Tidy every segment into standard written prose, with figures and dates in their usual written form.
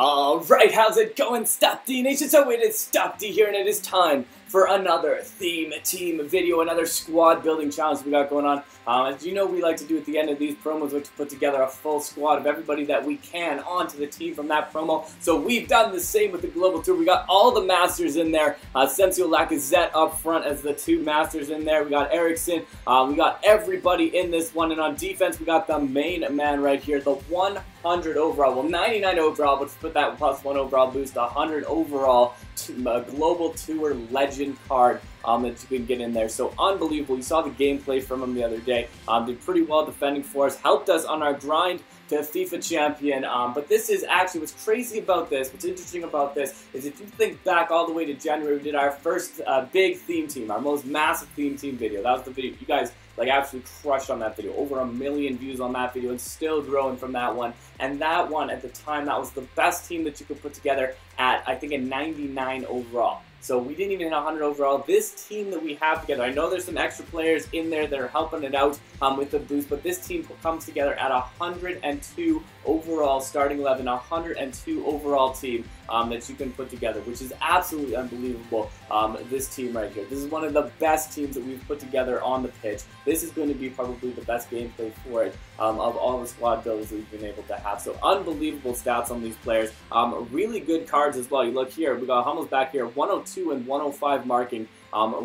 Alright, how's it going, Stop D Nation? So it is Stop D here, and it is time for another theme team video, another squad building challenge we got going on. As you know, we like to do at the end of these promos, which put together a full squad of everybody that we can onto the team from that promo. So we've done the same with the Global Tour. We got all the Masters in there. Asensio, Lacazette up front as the two Masters in there. We got Ericsson. We got everybody in this one. And on defense, we got the main man right here, the 100 overall. Well, 99 overall, but put that +1 overall boost, 100 overall Global Tour Legend card that you can get in there. So unbelievable. You saw the gameplay from him the other day. Did pretty well defending for us. Helped us on our grind to FIFA Champion. But this is actually what's crazy about this, what's interesting about this, is if you think back all the way to January, we did our first big theme team, our most massive theme team video. That was the video you guys like absolutely crushed on that video. Over 1 million views on that video and still growing from that one. And that one at the time, that was the best team that you could put together at, I think, a 99 overall. So we didn't even hit 100 overall. This team that we have together, I know there's some extra players in there that are helping it out with the boost, but this team comes together at 102 overall starting 11, 102 overall team that you can put together, which is absolutely unbelievable, this team right here. This is one of the best teams that we've put together on the pitch. This is going to be probably the best gameplay for it of all the squad builders that we've been able to have. So unbelievable stats on these players. Really good cards as well. You look here, we got Hummels back here, 102 and 105 marking.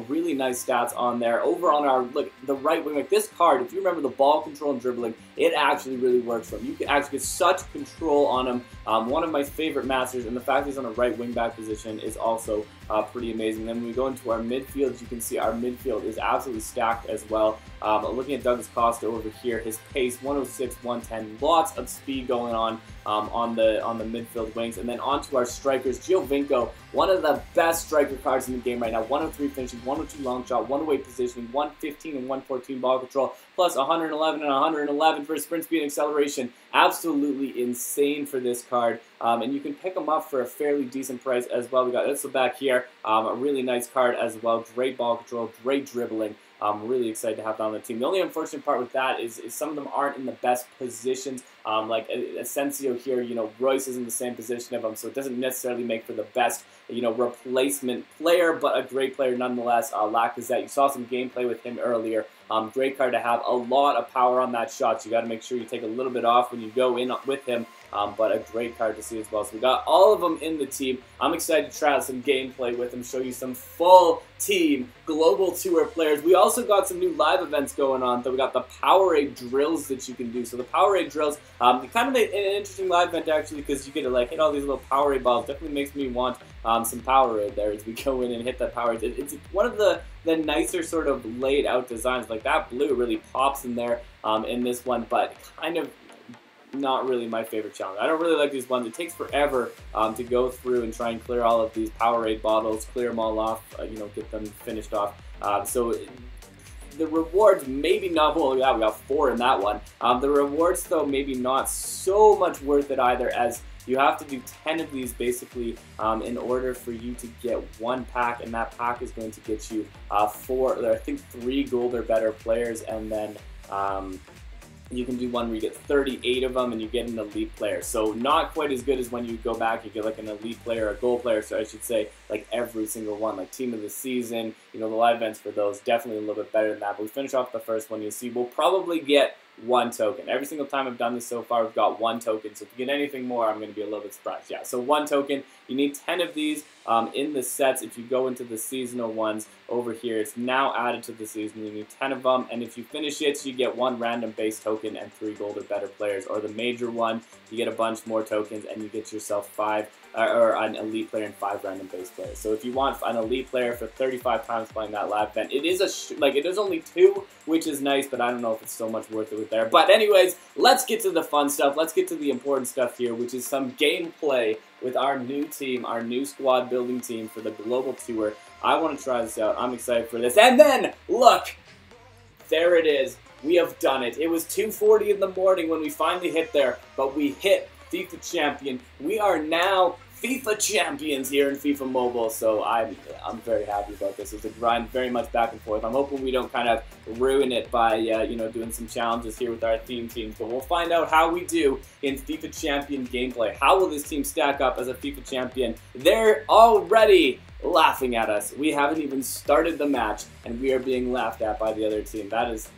Really nice stats on there. Over on our, look, the right wing, like this card, if you remember the ball control and dribbling, it actually really works for him. You can actually get such control on him. One of my favorite Masters, and the fact he's on a right wing back position is also pretty amazing. Then when we go into our midfield, you can see our midfield is absolutely stacked as well. Looking at Douglas Costa over here, his pace, 106, 110, lots of speed going on the midfield wings. And then onto our strikers, Giovinco, one of the best striker cards in the game right now, 103 finishing, 102 long shot, one-way positioning, 115 and 114 ball control, plus 111 and 111 for sprint speed and acceleration. Absolutely insane for this card. And you can pick them up for a fairly decent price as well. We got Enzo back here, a really nice card as well. Great ball control, great dribbling. I'm really excited to have that on the team. The only unfortunate part with that is some of them aren't in the best positions. Like Asensio here, you know, Royce is in the same position of him, so it doesn't necessarily make for the best, you know, replacement player, but a great player nonetheless. Lacazette, you saw some gameplay with him earlier. Great card to have. A lot of power on that shot, so you got to make sure you take a little bit off when you go in with him. But a great card to see as well. So we got all of them in the team. I'm excited to try out some gameplay with them, show you some full team Global Tour players. We also got some new live events going on. So we got the Powerade drills that you can do. So the Powerade drills, kind of an interesting live event actually, because you get to like hit all these little Powerade balls. Definitely makes me want some Powerade there as we go in and hit that Powerade. It's one of the nicer sort of laid out designs. Like that blue really pops in there in this one, but kind of not really my favorite challenge. I don't really like these ones. It takes forever to go through and try and clear all of these Powerade bottles, clear them all off, you know, get them finished off. So the rewards maybe not, well yeah, we got 4 in that one. The rewards though maybe not so much worth it either, as you have to do 10 of these basically in order for you to get one pack, and that pack is going to get you 3 gold or better players, and then you can do one where you get 38 of them and you get an elite player. So not quite as good as when you go back, you get like an elite player, a goal player, so I should say, like every single one, like Team of the Season, you know, the live events for those, definitely a little bit better than that. But we finish off the first one, you'll see we'll probably get 1 token. Every single time I've done this so far, we've got 1 token, so if you get anything more, I'm going to be a little bit surprised. Yeah, so 1 token. You need 10 of these in the sets. If you go into the seasonal ones over here, it's now added to the season. You need 10 of them, and if you finish it, so you get 1 random base token and 3 gold or better players, or the major one, you get a bunch more tokens, and you get yourself 5, or an elite player and 5 random base players. So if you want an elite player for 35 times playing that live event, it is it is only 2, which is nice, but I don't know if it's so much worth it with there. But anyways, let's get to the fun stuff. Let's get to the important stuff here, which is some gameplay with our new team, our new squad building team for the Global Tour. I want to try this out. I'm excited for this. And then, look, there it is. We have done it. It was 2:40 in the morning when we finally hit there, but we hit FIFA Champion. We are now FIFA Champions here in FIFA Mobile, so I'm very happy about this. It's a grind very much back and forth. I'm hoping we don't kind of ruin it by you know, doing some challenges here with our theme teams, but we'll find out how we do in FIFA Champion gameplay. How will this team stack up as a FIFA Champion? They're already laughing at us. We haven't even started the match, and we are being laughed at by the other team. That is...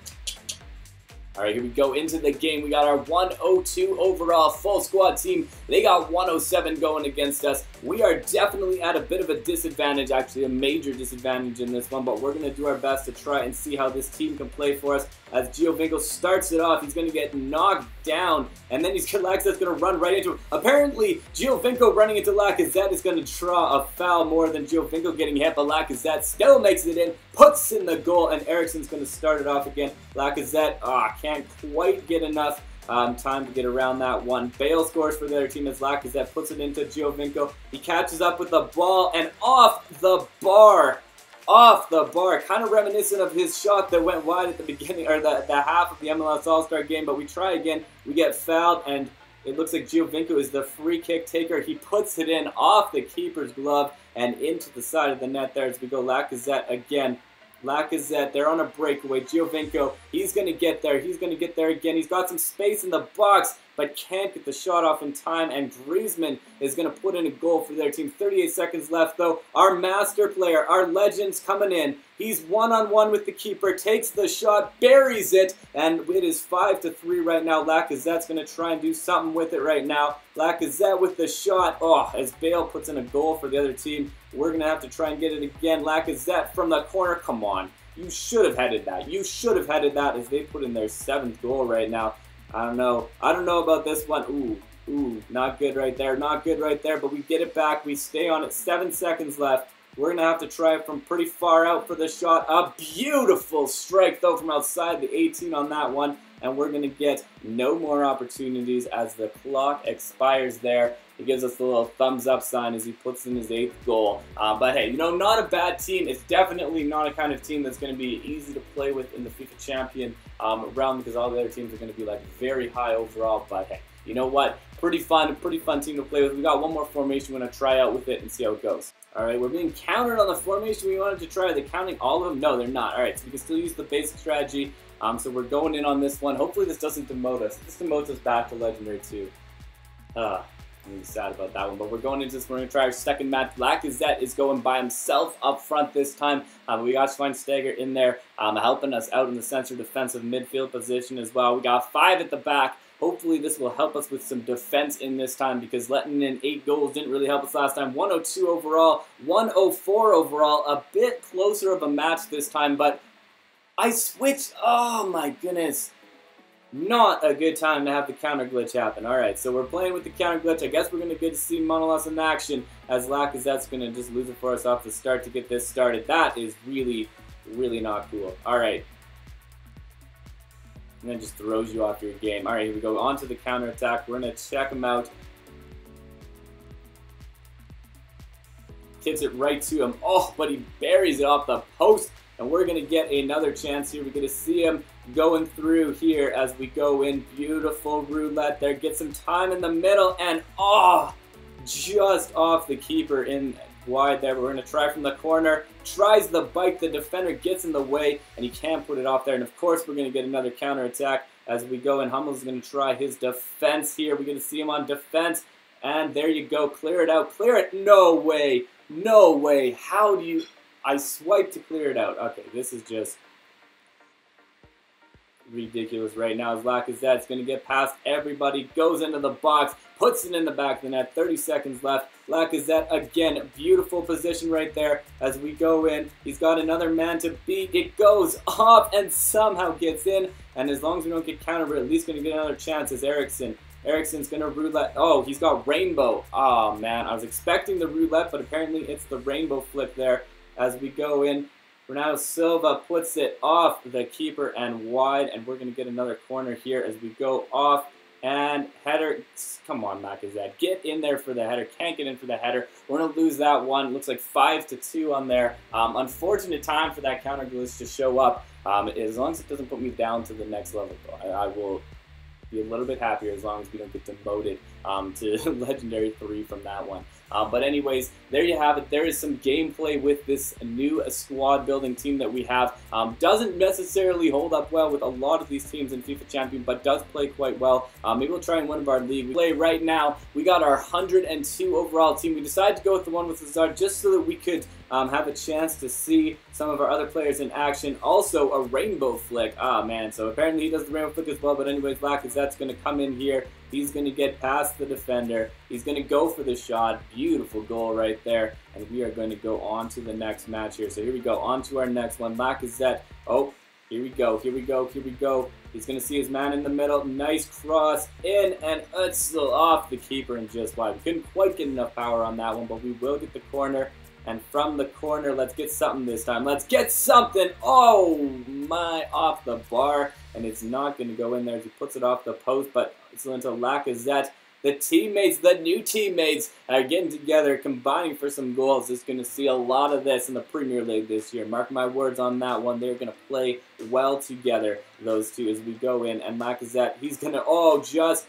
Alright, here we go into the game. We got our 102 overall full squad team. They got 107 going against us. We are definitely at a bit of a disadvantage, actually a major disadvantage in this one, but we're going to do our best to try and see how this team can play for us. As Giovinco starts it off, he's going to get knocked down, and then he's Lacazette's going to run right into him. Apparently, Giovinco running into Lacazette is going to draw a foul more than Giovinco getting hit, but Lacazette still makes it in, puts in the goal, and Ericsson's going to start it off again. Lacazette, can't quite get enough time to get around that one. Bale scores for the other team as Lacazette puts it into Giovinco. He catches up with the ball and off the bar. Off the bar. Kind of reminiscent of his shot that went wide at the beginning, or the half of the MLS All-Star game, but we try again. We get fouled, and it looks like Giovinco is the free kick taker. He puts it in off the keeper's glove and into the side of the net there as we go Lacazette again. Lacazette, they're on a breakaway. Giovinco, he's going to get there. He's going to get there again. He's got some space in the box, but can't get the shot off in time. And Griezmann is going to put in a goal for their team. 38 seconds left, though. Our master player, our legend's coming in. He's one-on-one with the keeper, takes the shot, buries it, and it is 5-3 right now. Lacazette's going to try and do something with it right now. Lacazette with the shot. Oh, as Bale puts in a goal for the other team, we're going to have to try and get it again. Lacazette from the corner. Come on. You should have headed that. You should have headed that as they put in their 7th goal right now. I don't know. I don't know about this one. Ooh, not good right there. Not good right there, but we get it back. We stay on it. 7 seconds left. We're going to have to try it from pretty far out for the shot. A beautiful strike, though, from outside the 18 on that one. And we're going to get no more opportunities as the clock expires there. He gives us the little thumbs up sign as he puts in his 8th goal. But hey, you know, not a bad team. It's definitely not a kind of team that's going to be easy to play with in the FIFA Champion realm, because all the other teams are going to be like very high overall. But hey, you know what? Pretty fun team to play with. We got one more formation we're going to try out with it and see how it goes. All right, we're being countered on the formation we wanted to try. Are they counting all of them? No, they're not. All right, so we can still use the basic strategy. So we're going in on this one. Hopefully this doesn't demote us. This demotes us back to Legendary 2. I'm gonna be sad about that one, but we're going into this. We're going to try our second match. Lacazette is going by himself up front this time. We got Schweinsteiger in there helping us out in the center defensive midfield position as well. We got 5 at the back. Hopefully this will help us with some defense in this time, because letting in 8 goals didn't really help us last time. 102 overall, 104 overall, a bit closer of a match this time, but I switched. Oh my goodness. Not a good time to have the counter glitch happen. Alright, so we're playing with the counter glitch. I guess we're going to get to see Manolas in action, as Lacazette's going to just lose it for us off the start to get this started. That is really, really not cool. Alright. And then just throws you off your game. Alright, here we go. On to the counter attack. We're going to check him out. Kicks it right to him. Oh, but he buries it off the post. And we're going to get another chance here. We're going to see him going through here as we go in. Beautiful roulette there. Get some time in the middle. And, oh, just off the keeper in wide there. We're going to try from the corner. Tries the bike. The defender gets in the way. And he can't put it off there. And, of course, we're going to get another counterattack as we go in. Hummels is going to try his defense here. We're going to see him on defense. And there you go. Clear it out. Clear it. No way. No way. How do you... I swiped to clear it out. Okay, this is just ridiculous right now. As Lacazette's going to get past everybody, goes into the box, puts it in the back of the net. 30 seconds left. Lacazette again, beautiful position right there as we go in. He's got another man to beat. It goes off and somehow gets in. And as long as we don't get countered, we're at least going to get another chance as Ericsson. Ericsson's going to roulette. Oh, he's got rainbow. Oh, man. I was expecting the roulette, but apparently it's the rainbow flip there. As we go in, Ronaldo Silva puts it off the keeper and wide, and we're going to get another corner here as we go off, and header, come on, Lacazette, get in there for the header, can't get in for the header, we're going to lose that one, looks like 5-2 on there, unfortunate time for that counter glitch to show up, as long as it doesn't put me down to the next level, I will be a little bit happier as long as we don't get demoted to legendary 3 from that one. But anyways, there you have it. There is some gameplay with this new squad building team that we have. Doesn't necessarily hold up well with a lot of these teams in FIFA Champion, but does play quite well. Maybe we'll try in one of our league play right now. We got our 102 overall team. We decided to go with the one with Hazard just so that we could have a chance to see some of our other players in action. Also, a rainbow flick. Ah, man. So apparently he does the rainbow flick as well. But anyways, Lacazette's going to come in here. He's going to get past the defender. He's going to go for the shot. Beautiful goal right there. And we are going to go on to the next match here. So here we go. On to our next one. Lacazette. Oh, here we go. Here we go. Here we go. He's going to see his man in the middle. Nice cross in and Özil off the keeper and just wide. We couldn't quite get enough power on that one, but we will get the corner. And from the corner, let's get something this time. Let's get something. Oh, my, off the bar. And it's not going to go in there. He puts it off the post, but it's into Lacazette. The teammates, the new teammates, are getting together, combining for some goals. It's going to see a lot of this in the Premier League this year. Mark my words on that one. They're going to play well together, those two, as we go in. And Lacazette, he's going to, oh, just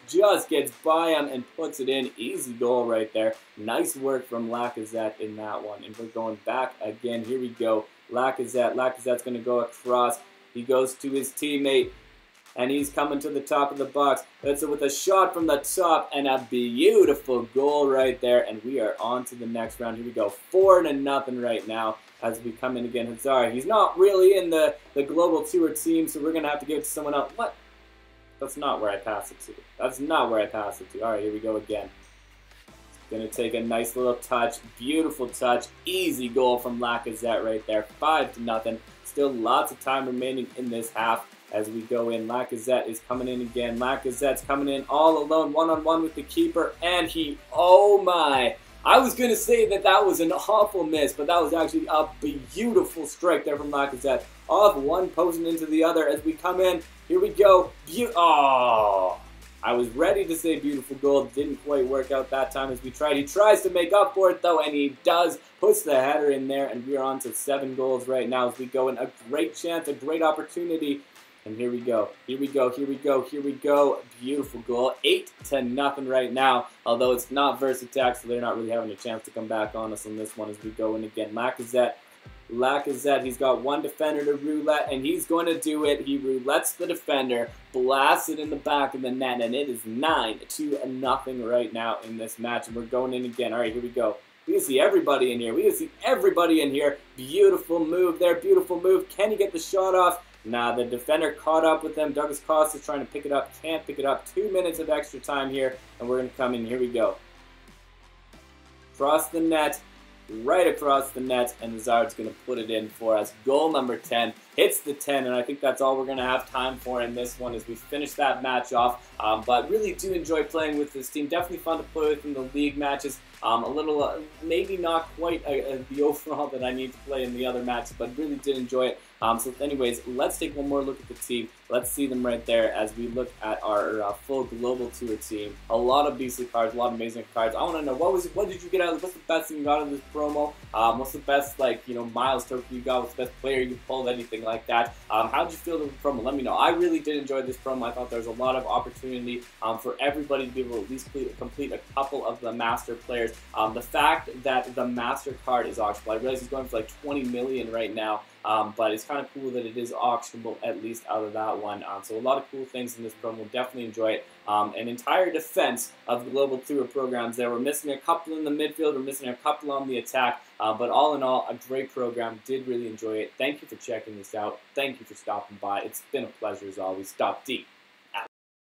gets by him and puts it in. Easy goal right there. Nice work from Lacazette in that one. And we're going back again. Here we go. Lacazette. Lacazette's going to go across. He goes to his teammate. And he's coming to the top of the box. That's it with a shot from the top and a beautiful goal right there. And we are on to the next round. Here we go. 4-0 right now as we come in again. Hazard. He's not really in the Global Tour team, so we're going to have to give it to someone else. What? That's not where I pass it to. That's not where I pass it to. All right, here we go again. Going to take a nice little touch. Beautiful touch. Easy goal from Lacazette right there. 5-0. Still lots of time remaining in this half. As we go in, Lacazette is coming in again. Lacazette's coming in all alone, one-on-one with the keeper, and he, oh my. I was going to say that that was an awful miss, but that was actually a beautiful strike there from Lacazette. Off one post and into the other as we come in. Here we go. Oh, I was ready to say beautiful goal. Didn't quite work out that time as we tried. He tries to make up for it, though, and he does. Puts the header in there, and we are on to 7 goals right now as we go in. A great chance, a great opportunity. And here we go, here we go, here we go, here we go. Beautiful goal, 8-0 right now. Although it's not versus attack, so they're not really having a chance to come back on us on this one as we go in again. Lacazette, he's got one defender to roulette, and he's going to do it. He roulettes the defender, blasts it in the back of the net, and it is 9-0 right now in this match. And we're going in again. All right, here we go. We can see everybody in here. We can see everybody in here. Beautiful move there, beautiful move. Can he get the shot off? Nah, the defender caught up with them. Douglas Costa is trying to pick it up. Can't pick it up. 2 minutes of extra time here, and we're going to come in. Here we go. Across the net. Right across the net, and Zardes going to put it in for us. Goal number 10. Hits the 10, and I think that's all we're going to have time for in this one as we finish that match off. But really do enjoy playing with this team. Definitely fun to play with in the league matches. A little, maybe not quite the overall that I need to play in the other matches, but really did enjoy it. So anyways, let's take one more look at the team. Let's see them right there as we look at our full Global Tour team. A lot of beastly cards, a lot of amazing cards. I want to know, what did you get out of this? What's the best thing you got out of this promo? What's the best, like, you know, miles token you got? What's the best player you pulled? Anything like that. How did you feel the promo? Let me know. I really did enjoy this promo. I thought there was a lot of opportunity for everybody to be able to at least complete a couple of the master players. The fact that the master card is auctionable, I realize it's going for like 20 million right now. But it's kind of cool that it is auctionable, at least out of that one. So a lot of cool things in this promo. Definitely enjoy it. An entire defense of the Global Tour programs there. We're missing a couple in the midfield. We're missing a couple on the attack. But all in all, a great program. Did really enjoy it. Thank you for checking this out. Thank you for stopping by. It's been a pleasure as always. Stop D.